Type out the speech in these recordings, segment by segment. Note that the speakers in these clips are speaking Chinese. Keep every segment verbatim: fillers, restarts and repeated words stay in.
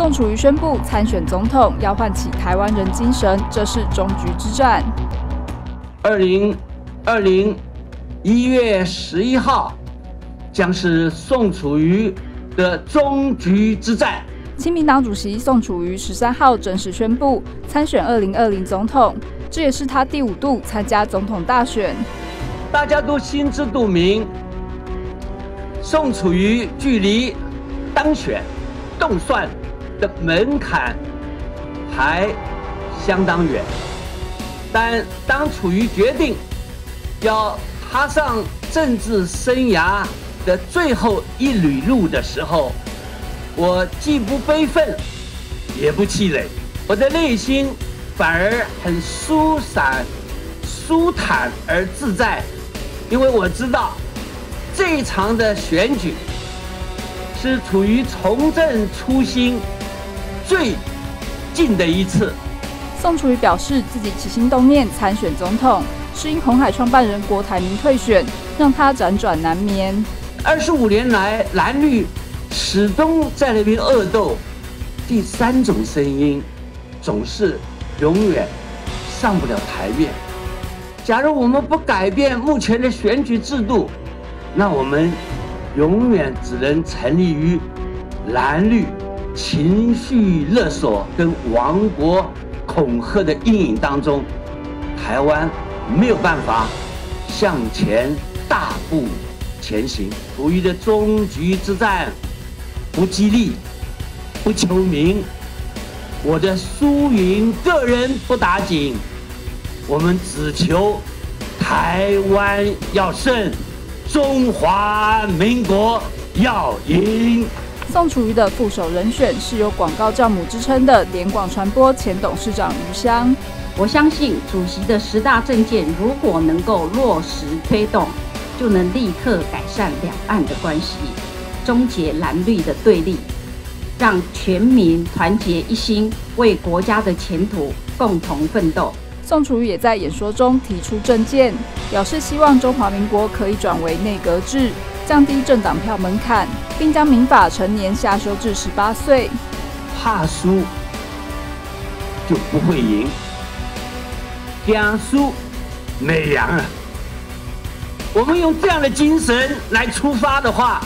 宋楚瑜宣布参选总统，要唤起台湾人精神，这是终局之战。二零二零一月十一号，将是宋楚瑜的终局之战。亲民党主席宋楚瑜十三号正式宣布参选二零二零总统，这也是他第五度参加总统大选。大家都心知肚明，宋楚瑜距离当选动算的门槛还相当远，但当楚瑜决定要踏上政治生涯的最后一里路的时候，我既不悲愤，也不气馁，我的内心反而很舒散、舒坦而自在，因为我知道这一场的选举是处于重振初心最近的一次。宋楚瑜表示，自己起心动念参选总统，是因鸿海创办人郭台铭退选，让他辗转难眠。二十五年来，蓝绿始终在那边恶斗，第三种声音总是永远上不了台面。假如我们不改变目前的选举制度，那我们永远只能沉溺于蓝绿情绪勒索跟亡国恐吓的阴影当中，台湾没有办法向前大步前行。楚瑜的终局之战不激励，不求名，我的输赢个人不打紧，我们只求台湾要胜，中华民国要赢。宋楚瑜的副手人选是有广告教母之称的联广传播前董事长余湘。我相信主席的十大政见如果能够落实推动，就能立刻改善两岸的关系，终结蓝绿的对立，让全民团结一心，为国家的前途共同奋斗。宋楚瑜也在演说中提出政见，表示希望中华民国可以转为内阁制，降低政党票门槛，并将民法成年下修至十八岁。怕输就不会赢，讲输没赢了。我们用这样的精神来出发的话，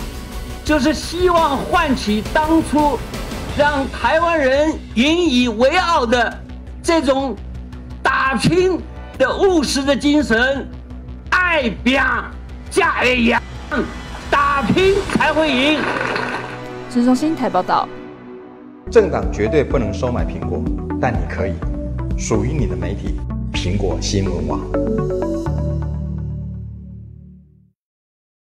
就是希望唤起当初让台湾人引以为傲的这种打拼的务实的精神，爱拼才会赢，打拼才会赢。陈松兴台报道。政党绝对不能收买苹果，但你可以。属于你的媒体，苹果新闻网。